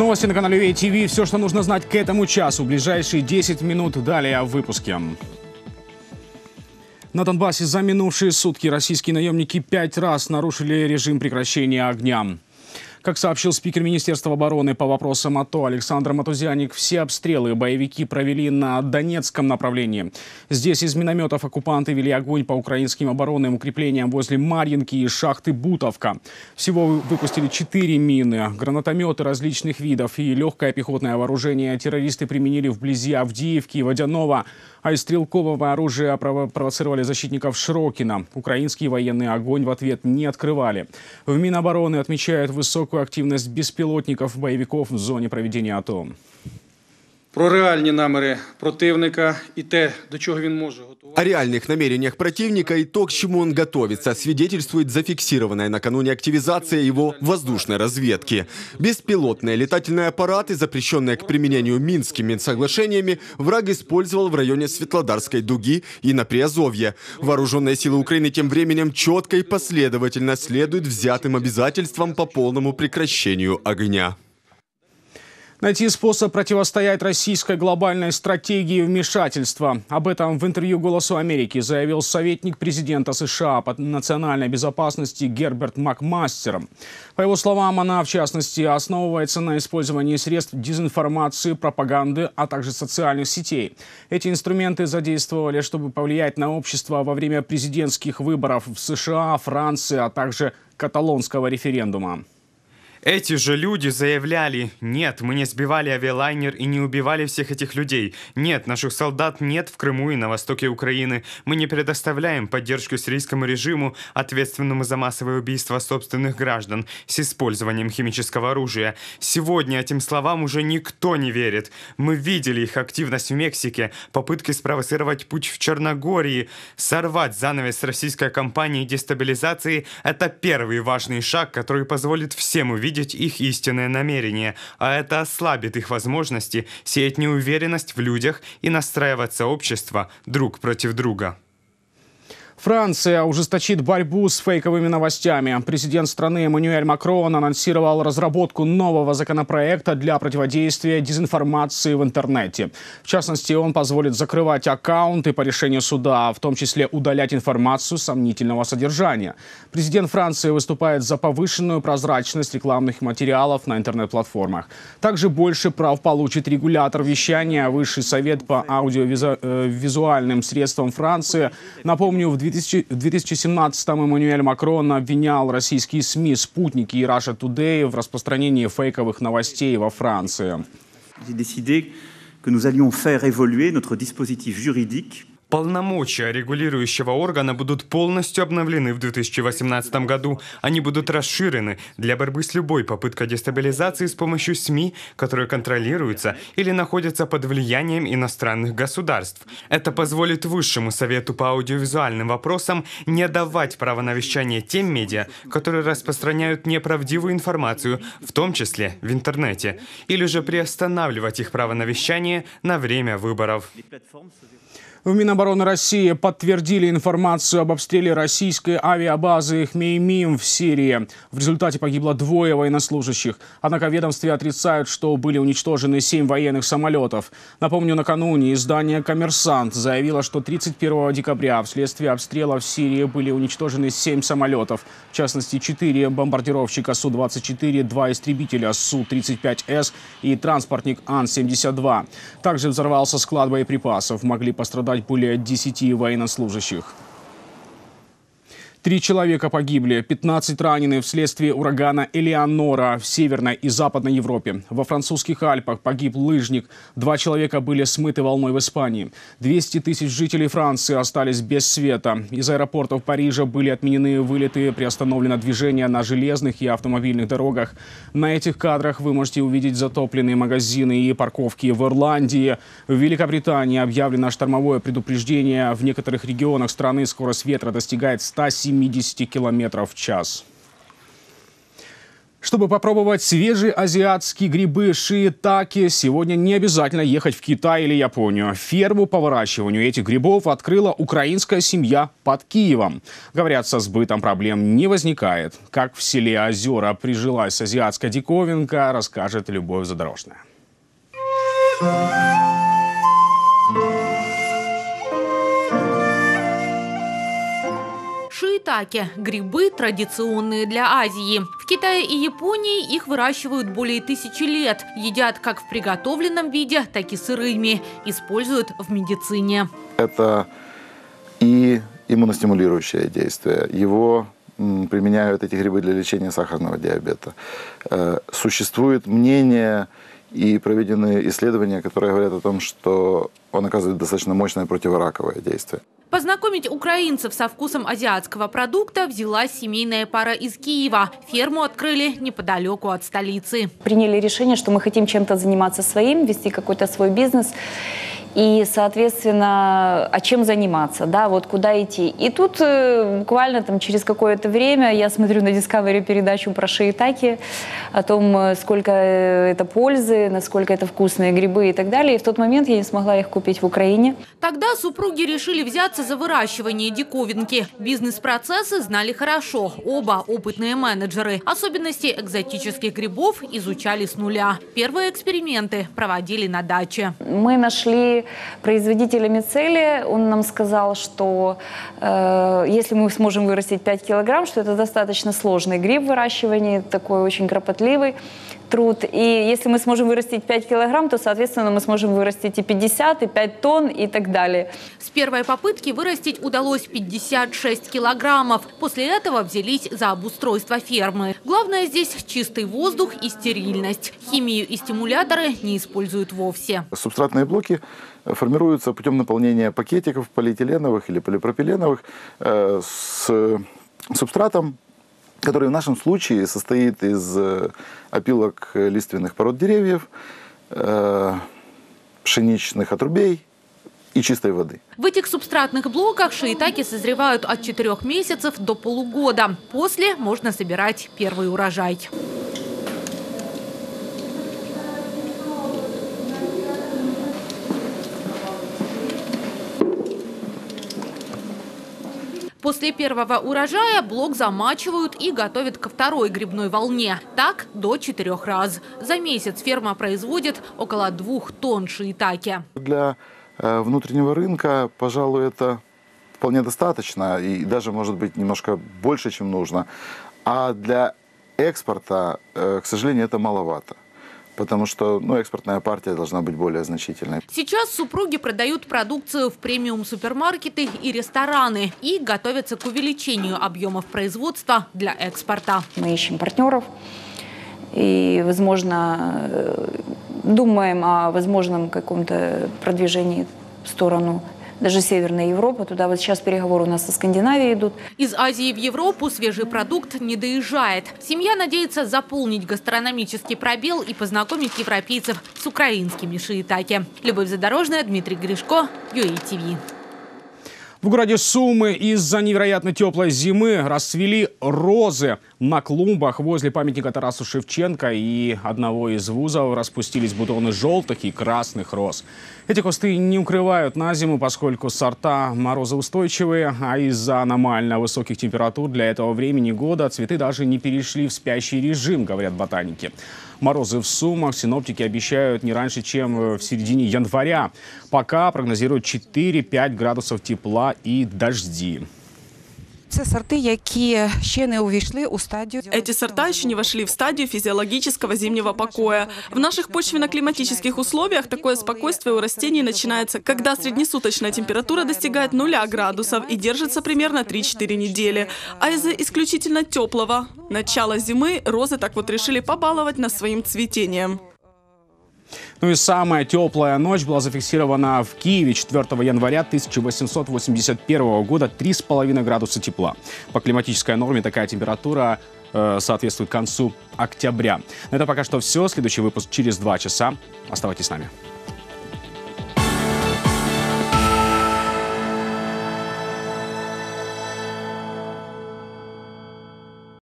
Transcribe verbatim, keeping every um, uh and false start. Новости на канале ю эй ти ви. Все, что нужно знать к этому часу. Ближайшие десять минут. Далее в выпуске. На Донбассе за минувшие сутки российские наемники пять раз нарушили режим прекращения огня. Как сообщил спикер Министерства обороны по вопросам АТО Александр Матузяник, все обстрелы боевики провели на Донецком направлении. Здесь из минометов оккупанты вели огонь по украинским оборонным укреплениям возле Марьинки и шахты Бутовка. Всего выпустили четыре мины, гранатометы различных видов и легкое пехотное вооружение террористы применили вблизи Авдеевки и Водяного, а из стрелкового оружия провоцировали защитников Широкина. Украинский военный огонь в ответ не открывали. В Минобороны отмечают высокую активность безпілотників-бойовиків в зоні проведення АТО. Про реальні наміри противника і те, до чого він може готуватися. О реальных намерениях противника и то, к чему он готовится, свидетельствует зафиксированная накануне активизация его воздушной разведки. Беспилотные летательные аппараты, запрещенные к применению Минскими соглашениями, враг использовал в районе Светлодарской дуги и на Приазовье. Вооруженные силы Украины тем временем четко и последовательно следуют взятым обязательствам по полному прекращению огня. Найти способ противостоять российской глобальной стратегии вмешательства. Об этом в интервью «Голосу Америки» заявил советник президента США по национальной безопасности Герберт Макмастер. По его словам, она, в частности, основывается на использовании средств дезинформации, пропаганды, а также социальных сетей. Эти инструменты задействовали, чтобы повлиять на общество во время президентских выборов в США, Франции, а также каталонского референдума. Эти же люди заявляли: «Нет, мы не сбивали авиалайнер и не убивали всех этих людей. Нет, наших солдат нет в Крыму и на востоке Украины. Мы не предоставляем поддержку сирийскому режиму, ответственному за массовое убийство собственных граждан с использованием химического оружия». Сегодня этим словам уже никто не верит. Мы видели их активность в Мексике, попытки спровоцировать путь в Черногории. Сорвать занавес российской кампании дестабилизации – это первый важный шаг, который позволит всем увидеть их истинное намерение, а это ослабит их возможности сеять неуверенность в людях и настраиваться общество друг против друга. Франция ужесточит борьбу с фейковыми новостями. Президент страны Эммануэль Макрон анонсировал разработку нового законопроекта для противодействия дезинформации в интернете. В частности, он позволит закрывать аккаунты по решению суда, в том числе удалять информацию сомнительного содержания. Президент Франции выступает за повышенную прозрачность рекламных материалов на интернет-платформах. Также больше прав получит регулятор вещания, Высший совет по аудиовизуальным средствам Франции. Напомню, в две тысячи семнадцатом Эммануэль Макрон обвинял российские СМИ, спутники и Russia Today в распространении фейковых новостей во Франции. Полномочия регулирующего органа будут полностью обновлены в две тысячи восемнадцатом году. Они будут расширены для борьбы с любой попыткой дестабилизации с помощью СМИ, которые контролируются или находятся под влиянием иностранных государств. Это позволит Высшему совету по аудиовизуальным вопросам не давать право на вещание тем медиа, которые распространяют неправдивую информацию, в том числе в интернете, или же приостанавливать их право на вещание на время выборов. В Минобороны России подтвердили информацию об обстреле российской авиабазы Хмеймим в Сирии. В результате погибло двое военнослужащих. Однако в ведомстве отрицают, что были уничтожены семь военных самолетов. Напомню, накануне издание «Коммерсант» заявило, что тридцать первого декабря вследствие обстрела в Сирии были уничтожены семь самолетов. В частности, четыре бомбардировщика Су двадцать четыре, два истребителя Су тридцать пять С и транспортник Ан семьдесят два. Также взорвался склад боеприпасов. Могли пострадать более десяти военнослужащих. Три человека погибли, пятнадцать ранены вследствие урагана Элеонора в Северной и Западной Европе. Во французских Альпах погиб лыжник, два человека были смыты волной в Испании. двести тысяч жителей Франции остались без света. Из аэропортов Парижа были отменены вылеты, приостановлено движение на железных и автомобильных дорогах. На этих кадрах вы можете увидеть затопленные магазины и парковки в Ирландии. В Великобритании объявлено штормовое предупреждение. В некоторых регионах страны скорость ветра достигает ста семидесяти километров в час. Чтобы попробовать свежие азиатские грибы шиитаки, сегодня не обязательно ехать в Китай или Японию. Ферму по выращиванию этих грибов открыла украинская семья под Киевом. Говорят, со сбытом проблем не возникает. Как в селе Озера прижилась азиатская диковинка, расскажет Любовь Задорожная. Шиитаки – грибы, традиционные для Азии. В Китае и Японии их выращивают более тысячи лет. Едят как в приготовленном виде, так и сырыми. Используют в медицине. Это и иммуностимулирующее действие. Его применяют, эти грибы, для лечения сахарного диабета. Существует мнение и проведены исследования, которые говорят о том, что он оказывает достаточно мощное противораковое действие. Познакомить украинцев со вкусом азиатского продукта взялась семейная пара из Киева. Ферму открыли неподалеку от столицы. Приняли решение, что мы хотим чем-то заниматься своим, вести какой-то свой бизнес. И, соответственно, а чем заниматься, да, вот куда идти. И тут буквально там через какое-то время я смотрю на Discovery передачу про шиитаки, о том, сколько это пользы, насколько это вкусные грибы и так далее. И в тот момент я не смогла их купить в Украине. Тогда супруги решили взяться за выращивание диковинки. Бизнес-процессы знали хорошо. Оба опытные менеджеры. Особенности экзотических грибов изучали с нуля. Первые эксперименты проводили на даче. Мы нашли производителя мицелия, он нам сказал, что э, если мы сможем вырастить пять килограмм, что это достаточно сложный гриб выращивания, такой очень кропотливый труд. И если мы сможем вырастить пять килограмм, то, соответственно, мы сможем вырастить и пятьдесят, и пять тонн, и так далее. С первой попытки вырастить удалось пятьдесят шесть килограммов. После этого взялись за обустройство фермы. Главное здесь чистый воздух и стерильность. Химию и стимуляторы не используют вовсе. Субстратные блоки формируются путем наполнения пакетиков полиэтиленовых или полипропиленовых э, с субстратом, который в нашем случае состоит из опилок лиственных пород деревьев, э, пшеничных отрубей и чистой воды. В этих субстратных блоках шиитаки созревают от четырёх месяцев до полугода. После можно собирать первый урожай. После первого урожая блок замачивают и готовят ко второй грибной волне. Так до четырех раз. За месяц ферма производит около двух тонн шиитаки. Для внутреннего рынка, пожалуй, это вполне достаточно. И даже, может быть, немножко больше, чем нужно. А для экспорта, к сожалению, это маловато. Потому что, ну, экспортная партия должна быть более значительной. Сейчас супруги продают продукцию в премиум-супермаркеты и рестораны и готовятся к увеличению объемов производства для экспорта. Мы ищем партнеров и, возможно, думаем о возможном каком-то продвижении в сторону даже Северная Европа, туда вот сейчас переговоры у нас со Скандинавией идут. Из Азии в Европу свежий продукт не доезжает. Семья надеется заполнить гастрономический пробел и познакомить европейцев с украинскими шиитаки. Любовь Задорожная, Дмитрий Гришко, ю эй ти ви. В городе Сумы из-за невероятно теплой зимы расцвели розы на клумбах возле памятника Тарасу Шевченко, и одного из вузов распустились бутоны желтых и красных роз. Эти кусты не укрывают на зиму, поскольку сорта морозоустойчивые, а из-за аномально высоких температур для этого времени года цветы даже не перешли в спящий режим, говорят ботаники. Морозы в Сумах синоптики обещают не раньше, чем в середине января. Пока прогнозируют четыре-пять градусов тепла и дожди. Эти сорта еще не вошли в стадию физиологического зимнего покоя. В наших почвенно-климатических условиях такое спокойствие у растений начинается, когда среднесуточная температура достигает нуля градусов и держится примерно три-четыре недели. А из-за исключительно теплого начала зимы розы так вот решили побаловать нас своим цветением. Ну и самая теплая ночь была зафиксирована в Киеве четвёртого января тысяча восемьсот восемьдесят первого года, три с половиной градуса тепла. По климатической норме такая температура э, соответствует концу октября. На это пока что все. Следующий выпуск через два часа. Оставайтесь с нами.